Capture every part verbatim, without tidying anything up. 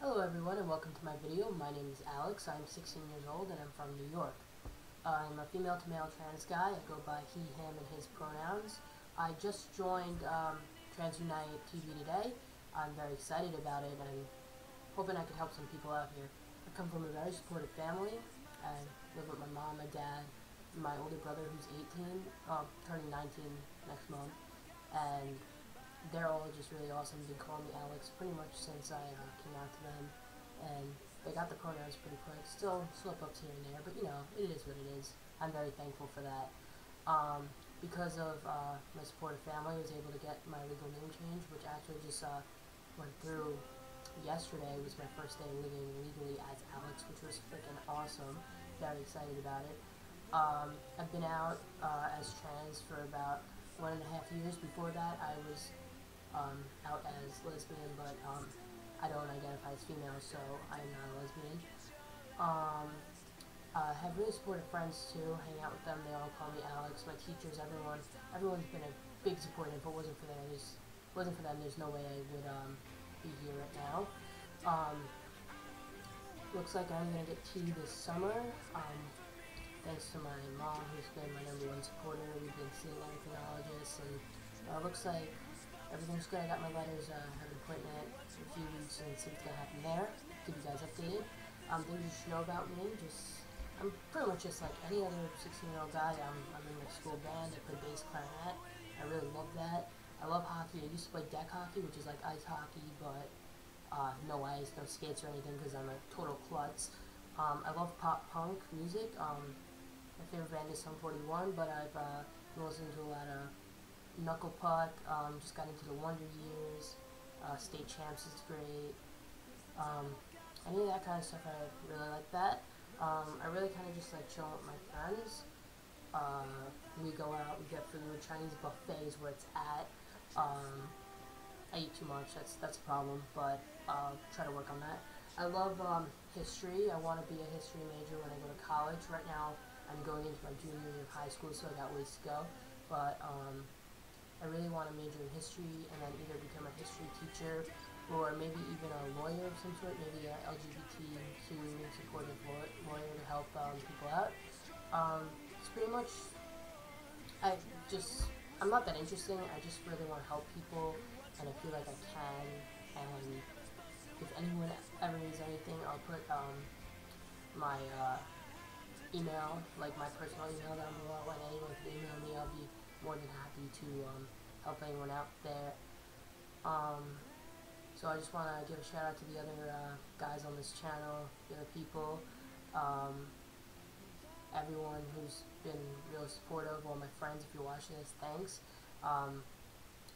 Hello everyone and welcome to my video. My name is Alex. I'm sixteen years old and I'm from New York. I'm a female to male trans guy. I go by he, him, and his pronouns. I just joined um, TransUnite T V today. I'm very excited about it and I'm hoping I can help some people out here. I come from a very supportive family. I live with my mom, my dad, my older brother who's eighteen, uh, turning nineteen next month, and they're all just really awesome. They've been calling me Alex pretty much since I uh, came out to them, and they got the pronouns pretty quick. Still slip-ups here and there, but you know, it is what it is. I'm very thankful for that. Um, because of uh, my supportive family, I was able to get my legal name change, which actually just uh, went through yesterday. It was my first day living legally as Alex, which was freaking awesome. Very excited about it. Um, I've been out uh, as trans for about one and a half years. Before that, I was um, out as lesbian, but um, I don't identify as female, so I'm not a lesbian. Um, I have really supportive friends too. Hang out with them. They all call me Alex. My teachers, everyone, everyone's been a big supporter. If it wasn't for them, there's, wasn't for them, there's no way I would um, be here right now. Um, looks like I'm gonna get tea this summer. Um, Thanks to my mom, who's been my number one supporter. We've been seeing endocrinologists, and it uh, looks like everything's good. I got my letters, uh, I have an appointment in a few weeks and see what's going to happen there. Keep you guys updated. Um, things you should know about me, just, I'm pretty much just like any other sixteen-year-old guy. I'm, I'm in my school band. I play bass clarinet. I really love that. I love hockey. I used to play deck hockey, which is like ice hockey, but uh, no ice, no skates or anything, because I'm a total klutz. Um, I love pop punk music. Um, my favorite band is Sum forty-one, but I've uh, been listening to a lot of Knuckle Puck, um, just got into the Wonder Years, uh, State Champs is great, um, any of that kind of stuff. I really like that. Um, I really kind of just like chilling with my friends. Uh, we go out, we get food, Chinese buffet is where it's at. Um, I eat too much, that's, that's a problem, but I'll try to work on that. I love um, history. I want to be a history major when I go to college. Right now, I'm going into my junior year of high school, so I got ways to go. But um, I really want to major in history and then either become a history teacher or maybe even a lawyer of some sort, maybe an L G B T Q supportive lawyer to help um, people out. Um, it's pretty much, I just, I'm not that interesting. I just really want to help people, and I feel like I can. And if anyone ever needs anything, I'll put um, my uh, email, like my personal email down below, and anyone can email me. I'll be more than happy to um, help anyone out there. Um, so I just want to give a shout out to the other uh, guys on this channel, the other people, um, everyone who's been real supportive, all my friends. If you're watching this, thanks. Um,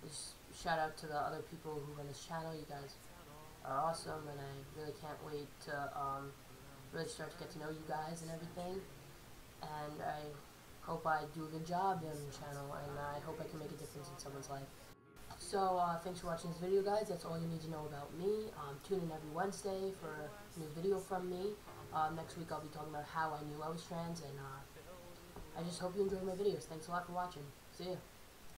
just shout out to the other people who run this channel. You guys are awesome, and I really can't wait to um, really start to get to know you guys and everything, and I hope I do a good job on the channel, and I hope I can make a difference in someone's life. So uh, thanks for watching this video, guys. That's all you need to know about me. Um, tune in every Wednesday for a new video from me. Um, next week I'll be talking about how I knew I was trans, and uh, I just hope you enjoyed my videos. Thanks a lot for watching. See ya.